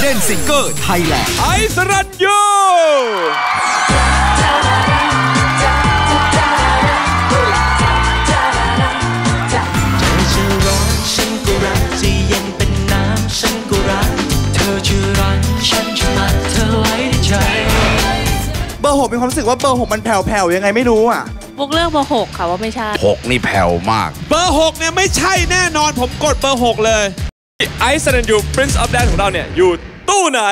Hidden Singer Thailand ไอสรัญยูเบอร์ 6มีความรู้สึกว่าเบอร์ 6มันแผ่วๆยังไงไม่รู้อ่ะบุกเลือกเบอร์ 6ค่ะว่าไม่ใช่6นี่แผ่วมากเบอร์ 6เนี่ยไม่ใช่แน่นอนผมกดเบอร์ 6เลยไอซ์สรัญยู Prince of Dance ของเราเนี่ยอยู่ตู้ไหน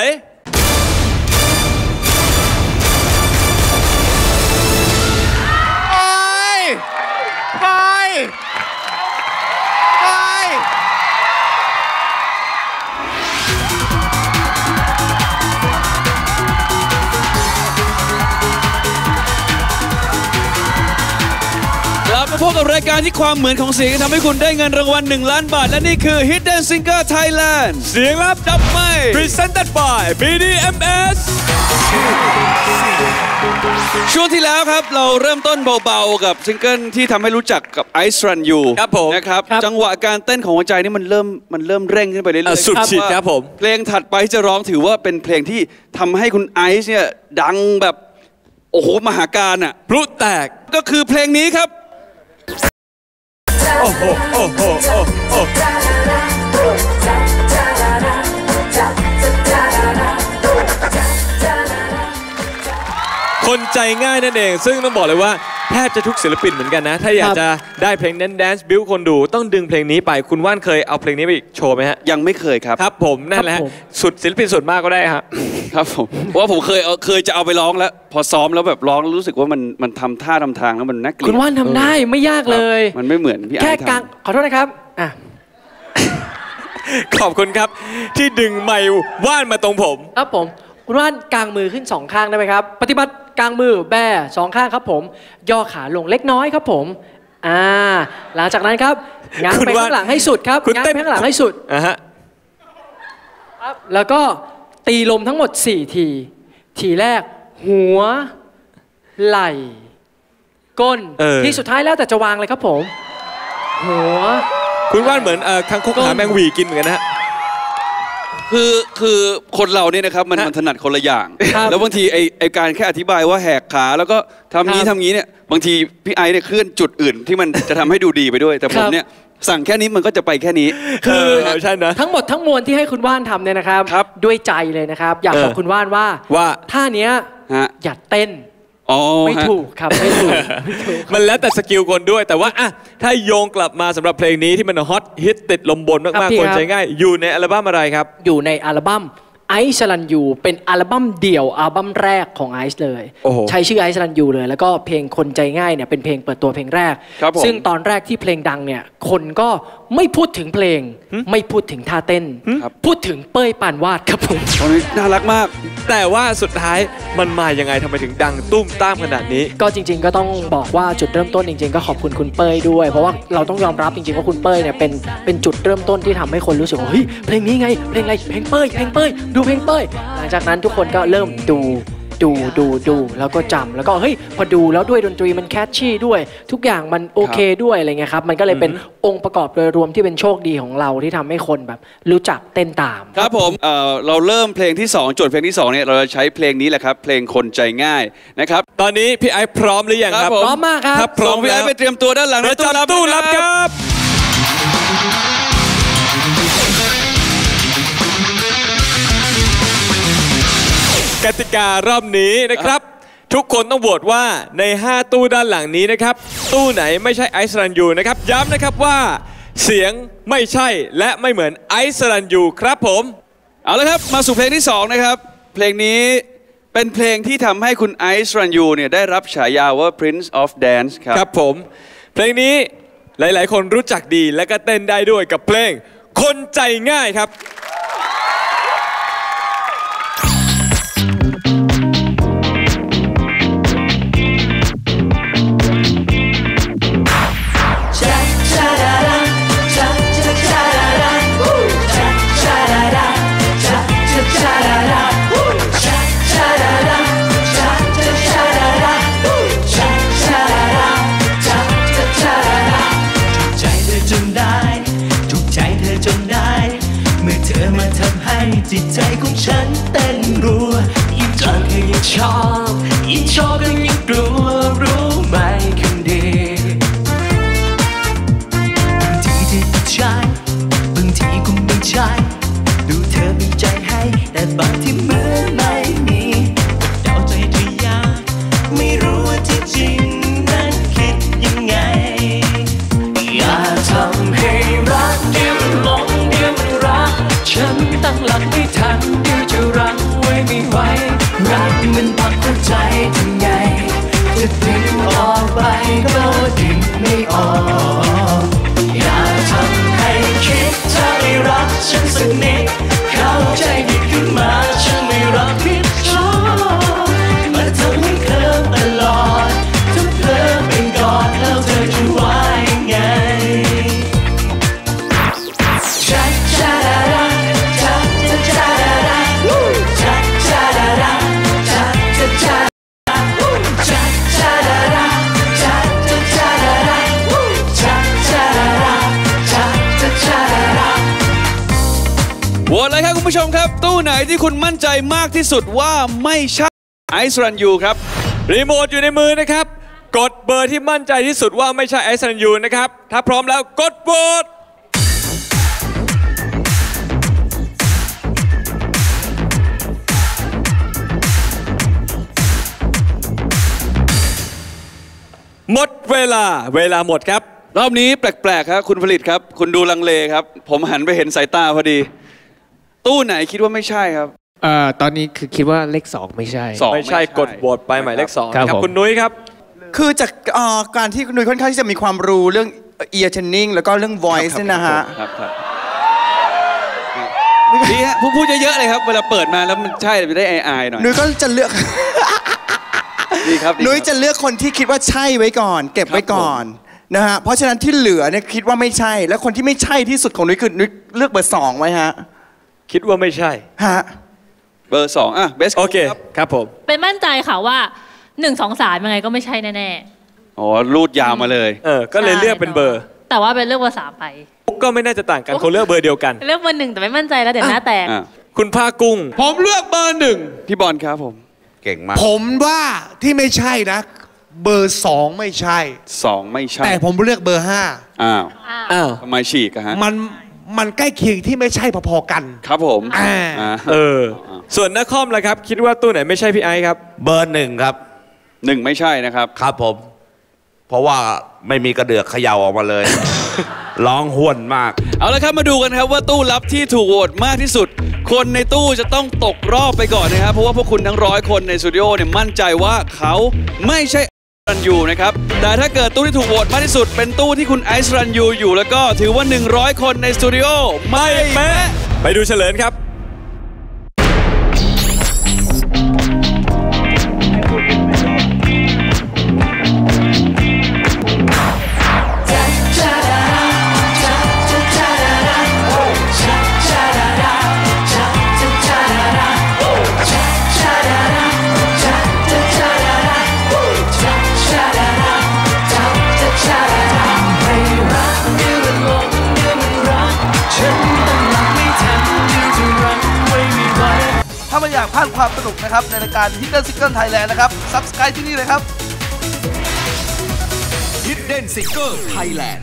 พบกับรายการที่ความเหมือนของเสียงทำให้คุณได้เงินรางวัล1ล้านบาทและนี่คือ Hidden Singer Thailand เสียงลับดับไมค์ Presented by BDMS ช่วงที่แล้วครับเราเริ่มต้นเบาๆกับซิงเกิลที่ทำให้รู้จักกับ Ice Run You ครับผมนะครับจังหวะการเต้นของหัวใจนี่มันเริ่มเร่งขึ้นไปเรื่อยๆสุดขีดครับผมเพลงถัดไปจะร้องถือว่าเป็นเพลงที่ทำให้คุณไอซ์เนี่ยดังแบบโอ้โหมหาการอ่ะพลุแตกก็คือเพลงนี้ครับโอ้โหโอ้โหโอ้โหคนใจง่ายนั่นเองซึ่งต้องบอกเลยว่าแทบจะทุกศิลปินเหมือนกันนะถ้าอยากจะได้เพลงแดนซ์บิ้วคนดูต้องดึงเพลงนี้ไปคุณว่านเคยเอาเพลงนี้ไปโชว์ไหมฮะยังไม่เคยครับครับผมนั่นแหละสุดศิลปินส่วนมากก็ได้ครับครับผมว่าผมเคยจะเอาไปร้องแล้วพอซ้อมแล้วแบบร้องรู้สึกว่ามันทำท่าทำทางแล้วมันน่าเกลียดคุณว่านทำได้ไม่ยากเลยมันไม่เหมือนพี่แค่กางขอโทษนะครับอ่ะขอบคุณครับที่ดึงไมค์ว่านมาตรงผมครับผมคุณว่านกางมือขึ้น2ข้างได้ไหมครับปฏิบัติกางมือแบ่สองข้างครับผมย่อขาลงเล็กน้อยครับผมหลังจากนั้นครับง้างไปข้างหลังให้สุดครับง้างไปข้างหลังให้สุดครับแล้วก็ตีลมทั้งหมด4ทีทีแรกหัวไหล่ก้นที่สุดท้ายแล้วแต่จะวางเลยครับผมหัวคุณว่านเหมือนคางคกหาแมงวีกินเหมือนกันนะคือคนเราเนี่ยนะครับมันถนัดคนละอย่างแล้วบางทีไอการแค่อธิบายว่าแหกขาแล้วก็ทำงี้เนี่ยบางทีพี่ไอซ์เนี่ยเคลื่อนจุดอื่นที่มันจะทำให้ดูดีไปด้วยแต่ผมเนี่ยสั่งแค่นี้มันก็จะไปแค่นี้คือใช่นะทั้งหมดทั้งมวลที่ให้คุณว่านทำเนี่ยนะครับด้วยใจเลยนะครับอยากบอกคุณว่านว่าท่าเนี้ยอย่าเต้นไม่ถูกครับไม่ถูกมันแล้วแต่สกิลคนด้วยแต่ว่าอ่ะถ้าโยงกลับมาสำหรับเพลงนี้ที่มันฮอตฮิตติดลมบนมากๆคนใจง่ายอยู่ในอัลบั้มอะไรครับอยู่ในอัลบั้มไอซ์สรัญยูเป็นอัลบั้มเดี่ยวอัลบั้มแรกของไอซ์เลยใช้ชื่อไอซ์สรัญยูเลยแล้วก็เพลงคนใจง่ายเนี่ยเป็นเพลงเปิดตัวเพลงแรกซึ่งตอนแรกที่เพลงดังเนี่ยคนก็ไม่พูดถึงเพลงไม่พูดถึงท่าเต้นพูดถึงเป้ยปานวาดครับผมตอนนี้น่ารักมากแต่ว่าสุดท้ายมันมายังไงทำไมถึงดังตุ้มตามขนาดนี้ก็จริงๆก็ต้องบอกว่าจุดเริ่มต้นจริงๆก็ขอบคุณคุณเป้ยด้วยเพราะว่าเราต้องยอมรับจริงๆว่าคุณเป้ยเนี่ยเป็นจุดเริ่มต้นที่ทำให้คนรู้สึกว่าเฮ้ยเพลงนี้ไงเพลงอะไรเพลงเป้ยเพลงเป้ยดูเพลงเป้ยหลังจากนั้นทุกคนก็เริ่มดูแล้วก็จำแล้วก็เฮ้ยพอดูแล้วด้วยดนตรีมันแคชชี่ด้วยทุกอย่างมันโอเคด้วยอะไรเงี้ยครับมันก็เลยเป็นองค์ประกอบโดยรวมที่เป็นโชคดีของเราที่ทำให้คนแบบรู้จักเต้นตามครับผมเราเริ่มเพลงที่2โจทย์เพลงที่2เนี่ยเราจะใช้เพลงนี้แหละครับเพลงคนใจง่ายนะครับตอนนี้พี่ไอซ์พร้อมหรือยังครับพร้อมมากครับพร้อมพี่ไอซ์ไปเตรียมตัวด้านหลังนะตู้รับครับกติการอบนี้นะครับทุกคนต้องโหวตว่าใน5ตู้ด้านหลังนี้นะครับตู้ไหนไม่ใช่ไอซ์สรัญยูนะครับย้ำนะครับว่าเสียงไม่ใช่และไม่เหมือนไอซ์สรัญยูครับผมเอาละครับมาสู่เพลงที่2นะครับเพลงนี้เป็นเพลงที่ทำให้คุณไอซ์สรัญยูเนี่ยได้รับฉายาว่า Prince of Dance ครับครับผมเพลงนี้หลายๆคนรู้จักดีและก็เต้นได้ด้วยกับเพลงคนใจง่ายครับ มาทำให้จิตใจของฉันเต้นรัวยิ่งเจอก็ยิ่งชอบยิ่งชอบก็ยิ่งกลัวรู้ไหมคนดีบางทีที่เป็นชายบางทีก็ไม่ใช่ดูเธอมีใจให้แต่บางทีเหมือนไม่มีเดาใจเธอยากไม่รู้ว่าที่จริงนั้นคิดยังไงอย่าทำให้รักเดียวหลงเดียวมันรักฉันตั้งหลักไม่ทันเดี๋ยวจะรักไว้ไม่ไหวรักมันปักหัวใจทำไงจะดึงออกไปก็ดึงไม่ออกอย่าทำให้คิดใจรักฉันสักนิดเข้าใจผิดขึ้นมาฉันไม่รักผิดชอบมาทำให้เธอตลอดถ้าเธอเป็นกอดแล้วเธอจะว่ายังไงโหวตเลยครับคุณผู้ชมครับตู้ไหนที่คุณมั่นใจมากที่สุดว่าไม่ใช่ไอซ์รันยูครับรีโมทอยู่ในมือนะครับกดเบอร์ที่มั่นใจที่สุดว่าไม่ใช่ไอซ์รันยูนะครับถ้าพร้อมแล้วกดโหวตหมดเวลาหมดครับรอบนี้แปลกๆครับคุณผลิตครับคุณดูลังเลครับผมหันไปเห็นสายตาพอดีตู้ไหนคิดว่าไม่ใช่ครับตอนนี้คือคิดว่าเลข2ไม่ใช่2ไม่ใช่กดโหวตไปหมายเลข2ครับคุณนุ้ยครับคือจากการที่คุณนุ้ยค่อนข้างที่จะมีความรู้เรื่อง ear training แล้วก็เรื่อง voice นี่นะฮะดีฮะพูดเยอะๆเลยครับเวลาเปิดมาแล้วมันใช่จะได้อายๆหน่อยนุ้ยก็จะเลือกดีครับนุ้ยจะเลือกคนที่คิดว่าใช่ไว้ก่อนเก็บไว้ก่อนนะฮะเพราะฉะนั้นที่เหลือเนี่ยคิดว่าไม่ใช่และคนที่ไม่ใช่ที่สุดของนุ้ยคือนุ้ยเลือกเบอร์2ไว้ฮะคิดว่าไม่ใช่ฮะเบอร์2อ่ะเบสโอเคครับผมเป็นมั่นใจค่ะว่า1 2 3ยังไงก็ไม่ใช่แน่ๆอ๋อรูดยาวมาเลยก็เลยเลือกเป็นเบอร์แต่ว่าเป็นเลือกเบอร์3ไปก็ไม่น่าจะต่างกันเขาเลือกเบอร์เดียวกันเลือกเบอร์1แต่ไม่มั่นใจแล้วเดี๋ยวหน้าแตกคุณภากุ้งผมเลือกเบอร์1พี่บอลครับผมเก่งมากผมว่าที่ไม่ใช่นะเบอร์2ไม่ใช่2ไม่ใช่แต่ผมเลือกเบอร์5อ้าวทำไมฉีกอะฮะมันใกล้เคียงที่ไม่ใช่พอๆกันครับผมส่วนนักคอมล่ะครับคิดว่าตู้ไหนไม่ใช่พี่ไอซ์ครับเบอร์1ครับ1ไม่ใช่นะครับครับผมเพราะว่าไม่มีกระเดือกเขย่าออกมาเลยร้องห้วนมากเอาละครับมาดูกันครับว่าตู้ลับที่ถูกโหวตมากที่สุดคนในตู้จะต้องตกรอบไปก่อนนะครับเพราะว่าพวกคุณทั้ง100คนในสตูดิโอเนี่ยมั่นใจว่าเขาไม่ใช่รันยูนะครับแต่ถ้าเกิดตู้ที่ถูกโหวตมากที่สุดเป็นตู้ที่คุณไอซ์รันยูอยู่แล้วก็ถือว่า100คนในสตูดิโอไม่แม้ไปดูเฉลยครับถ้าไม่อยากพลาดความสนุกนะครับในรายการ Hidden Singer Thailand นะครับ Subscribe ที่นี่เลยครับ Hidden Singer Thailand